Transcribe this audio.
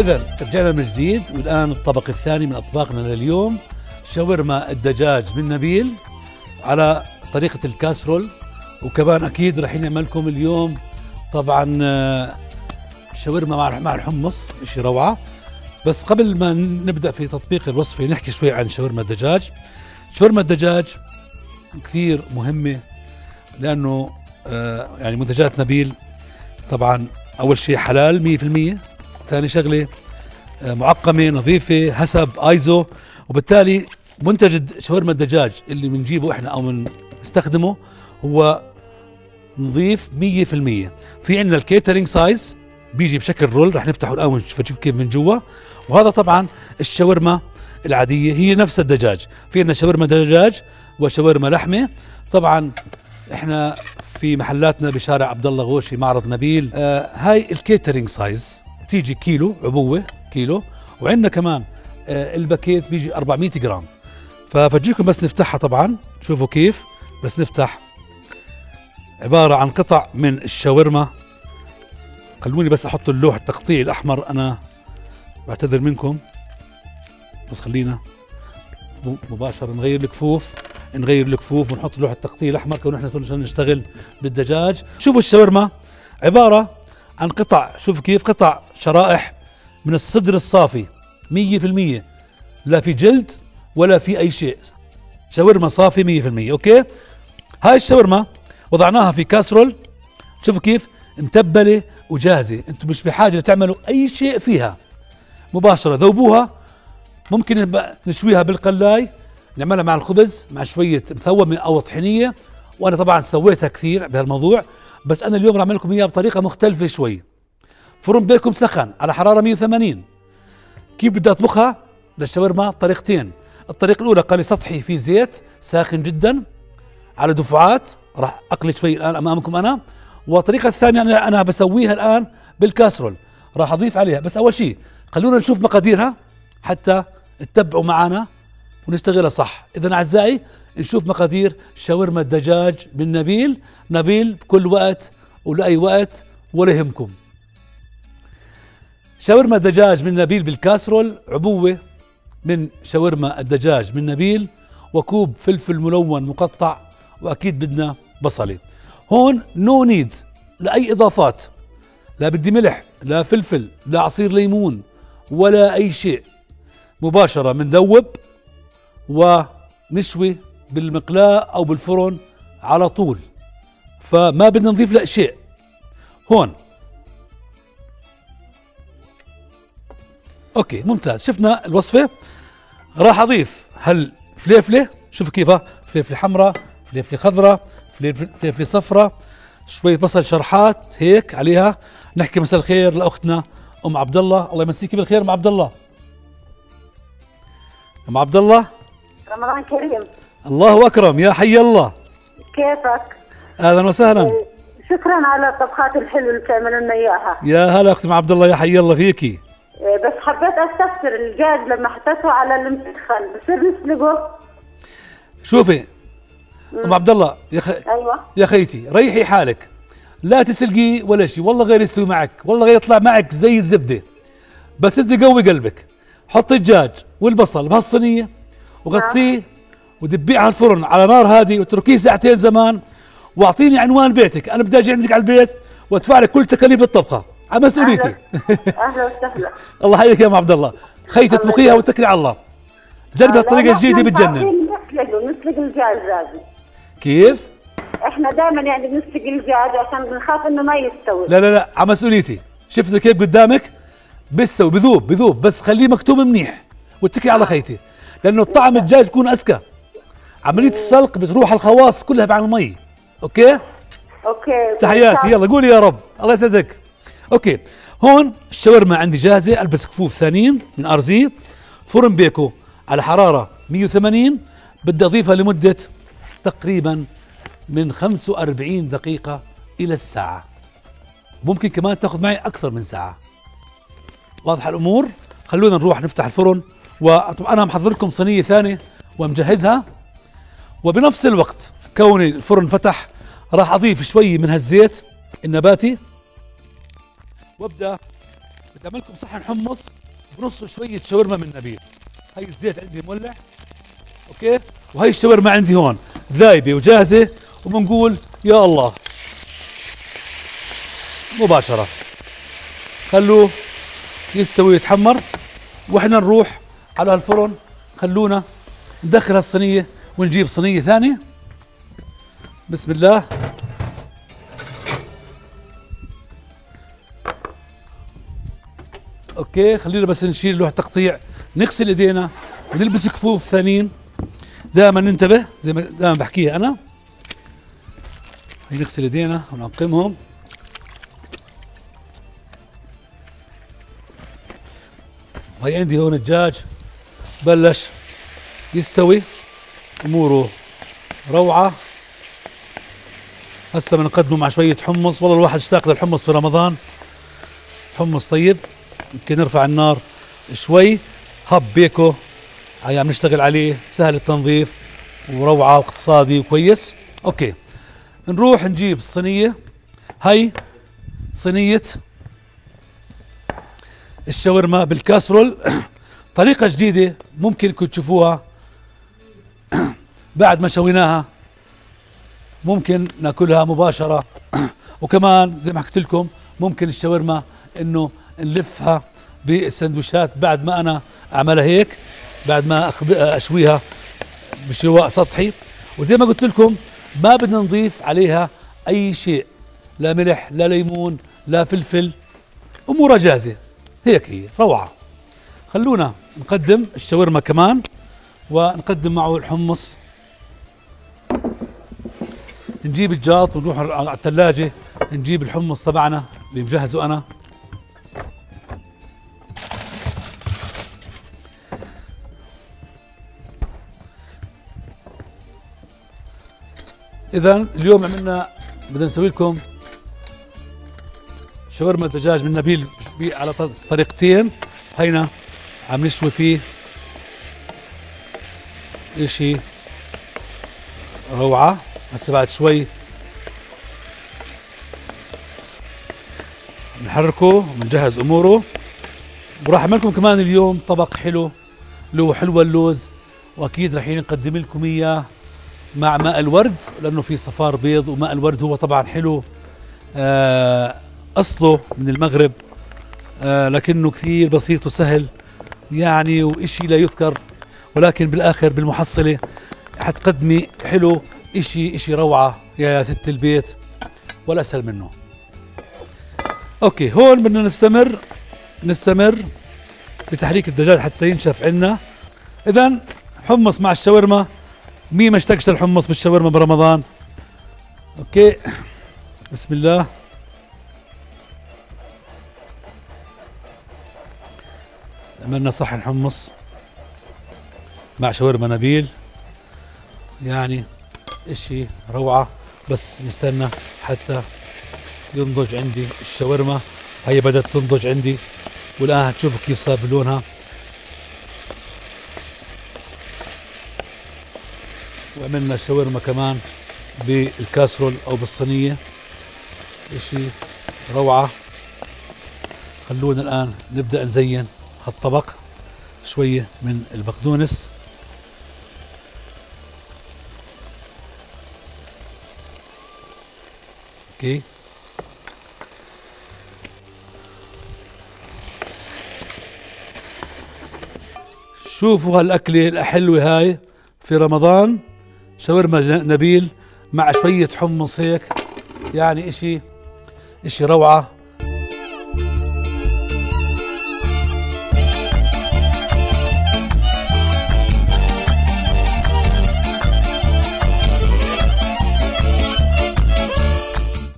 إذا رجعنا من جديد، والآن الطبق الثاني من أطباقنا لليوم، شاورما الدجاج من نبيل على طريقة الكاسرول. وكمان أكيد راح نعمل لكم اليوم طبعا شاورما مع الحمص، شيء روعة. بس قبل ما نبدأ في تطبيق الوصفة نحكي شوي عن شاورما الدجاج. شاورما الدجاج كثير مهمة، لأنه يعني منتجات نبيل طبعا أول شيء حلال 100%، ثاني شغلة معقمة نظيفة حسب ايزو، وبالتالي منتج شاورما الدجاج اللي بنجيبه احنا او بنستخدمه هو نظيف 100%. في عندنا الكيترينج سايز بيجي بشكل رول، رح نفتحه الان ونشوف كيف من جوا. وهذا طبعا الشاورما العادية هي نفس الدجاج، في عندنا شاورما دجاج وشاورما لحمة. طبعا احنا في محلاتنا بشارع عبد الله غوشي معرض نبيل. هاي الكيترينج سايز تيجي كيلو عبوة كيلو، وعندنا كمان الباكيت بيجي 400 جرام. ففرجيكم بس نفتحها، طبعا شوفوا كيف بس نفتح. عبارة عن قطع من الشاورما. خلوني بس احط اللوح التقطيع الاحمر، انا بعتذر منكم، بس خلينا مباشرة نغير الكفوف، نغير الكفوف ونحط لوح التقطيع الاحمر كون احنا نشتغل بالدجاج. شوفوا الشاورما عبارة عن قطع، شوف كيف قطع شرائح من الصدر الصافي 100%، لا في جلد ولا في اي شيء، شاورما صافي 100%. اوكي، هاي الشاورما وضعناها في كاسرول، شوفوا كيف متبلة وجاهزة، انتم مش بحاجة تعملوا اي شيء فيها، مباشرة ذوبوها. ممكن نشويها بالقلاي، نعملها مع الخبز مع شوية مثومة او طحينية، وانا طبعا سويتها كثير بهالموضوع، بس انا اليوم راح اعمل لكم اياها بطريقه مختلفه شوي. فرن بيتكم سخن على حراره 180. كيف بدي اطبخها للشاورما؟ طريقتين. الطريقه الاولى قلي سطحي في زيت ساخن جدا على دفعات، راح اقلي شوي الان امامكم انا. والطريقه الثانيه انا بسويها الان بالكاسرول، راح اضيف عليها. بس اول شيء خلونا نشوف مقاديرها حتى تتبعوا معنا ونشتغلها صح. اذا اعزائي نشوف مقادير شاورما الدجاج من نبيل. نبيل بكل وقت ولاي وقت ولا يهمكم. شاورما الدجاج من نبيل بالكاسرول، عبوة من شاورما الدجاج من نبيل، وكوب فلفل ملون مقطع، واكيد بدنا بصلة. هون نو نيد لاي اضافات، لا بدي ملح لا فلفل لا عصير ليمون ولا اي شيء. مباشرة مندوب ونشوي بالمقلاة أو بالفرن على طول، فما بدنا نضيف لا شيء. هون أوكي ممتاز، شفنا الوصفة. راح أضيف هالفليفلة، شوفوا كيفها، فليفلة حمراء فليفلة خضراء فليفلة صفراء، شوية بصل شرحات هيك عليها. نحكي مساء الخير لأختنا أم عبد الله، الله يمسيكي بالخير أم عبد الله. أم عبد الله رمضان كريم. الله أكرم، يا حي الله، كيفك؟ أهلا وسهلا، شكرا على الطبخات الحلوة اللي بتعملوا لنا إياها. يا هلا أختي عبد الله، يا حي الله فيكي. بس حبيت أستفسر، الدجاج لما حطيته على المدخن بصير نسلقه؟ شوفي أم عبد الله يا أيوة يا خيتي، ريحي حالك، لا تسلقيه ولا شيء، والله غير يستوي معك، والله غير يطلع معك زي الزبدة. بس أنت قوي قلبك، حطي الدجاج والبصل بهالصينية وغطيه ودبيه على الفرن على نار هادي واتركيه ساعتين زمان، واعطيني عنوان بيتك، انا بدي اجي عندك على البيت وادفع لك كل تكاليف الطبخه على مسؤوليتي. اهلا وسهلا. الله يحييك يا ام عبد الله، خي تطبخيها وتكلي على الله. جربي الطريقه الجديده بتجنن. نسلق الدجاج لازم. كيف؟ احنا دائما يعني بنسلق الدجاج عشان بنخاف انه ما يستوي. لا لا لا، على مسؤوليتي، شفت كيف قدامك؟ بيستوي، بذوب بذوب، بس خليه مكتوب منيح واتكلي على خيتي، لانه طعم الدجاج بكون اذكى. عمليه السلق بتروح الخواص كلها مع المي. اوكي اوكي، تحياتي، يلا قولي يا رب، الله يسعدك. اوكي، هون الشاورما عندي جاهزه، البس كفوف ثانيين من ارزي، فرن بيكو على حراره 180. بدي اضيفها لمده تقريبا من 45 دقيقه الى الساعه، ممكن كمان تاخذ معي اكثر من ساعه. واضحه الامور؟ خلونا نروح نفتح الفرن. وطبعا انا محضر لكم صينيه ثانيه ومجهزها، وبنفس الوقت كوني الفرن فتح راح اضيف شوي من هالزيت النباتي وابدا بدي اعمل لكم صحن حمص بنصه شويه شاورما من نبيل. هي الزيت عندي مولع، اوكي، وهي الشاورما عندي هون ذايبه وجاهزه، وبنقول يا الله مباشره. خلوه يستوي يتحمر، واحنا نروح على الفرن. خلونا ندخل هالصينيه ونجيب صينيه ثانيه. بسم الله. اوكي، خلينا بس نشيل لوح تقطيع، نغسل ايدينا ونلبس كفوف ثانيين. دائما ننتبه زي ما دائما بحكيها انا. نغسل ايدينا ونعقمهم. هي عندي هون الدجاج بلش يستوي، اموره روعه. هسه بنقدمه مع شويه حمص. والله الواحد اشتاق للحمص في رمضان. حمص طيب. يمكن نرفع النار شوي. هب بيكو عم نشتغل عليه، سهل التنظيف وروعه واقتصادي وكويس. اوكي، نروح نجيب الصينيه. هي صينيه الشاورما بالكاسرول. طريقه جديده ممكنكم تشوفوها بعد ما شويناها، ممكن ناكلها مباشره. وكمان زي ما حكيت لكم ممكن الشاورما انه نلفها بالسندويشات بعد ما انا اعملها هيك، بعد ما اشويها بشواء سطحي. وزي ما قلت لكم ما بدنا نضيف عليها اي شيء، لا ملح لا ليمون لا فلفل. امورها جاهزه هيك، هي روعه. خلونا نقدم الشاورما كمان ونقدم معه الحمص. نجيب الجاط ونروح على الثلاجه نجيب الحمص تبعنا اللي مجهزه انا. اذا اليوم عملنا، بدنا نسوي لكم شاورما دجاج من نبيل على طريقتين. هينا عم نشوي فيه اشي روعه. هسه بعد شوي بنحركه وبنجهز اموره. وراح اعمل لكم كمان اليوم طبق حلو له حلوى اللوز، واكيد راح نقدم لكم اياه مع ماء الورد، لانه في صفار بيض، وماء الورد هو طبعا حلو، اصله من المغرب، لكنه كثير بسيط وسهل يعني، وإشي لا يذكر. ولكن بالاخر بالمحصله حتقدمي حلو، إشي روعه يا ست البيت، ولا اسهل منه. اوكي، هون بدنا نستمر بتحريك الدجاج حتى ينشف عنا. اذا حمص مع الشاورما، مين ما اشتاقش الحمص بالشاورما برمضان؟ اوكي، بسم الله. عملنا صحن حمص مع شاورما نبيل، يعني اشي روعة. بس نستنى حتى ينضج عندي الشاورما. هي بدأت تنضج عندي، والآن هتشوفوا كيف صار لونها. وعملنا شاورما كمان بالكاسرول او بالصينيه، اشي روعه. خلونا الان نبدا نزين هالطبق شويه من البقدونس. اوكي، شوفوا هالاكله الحلوه هاي في رمضان، شاورما نبيل مع شوية حمص هيك، يعني اشي روعة.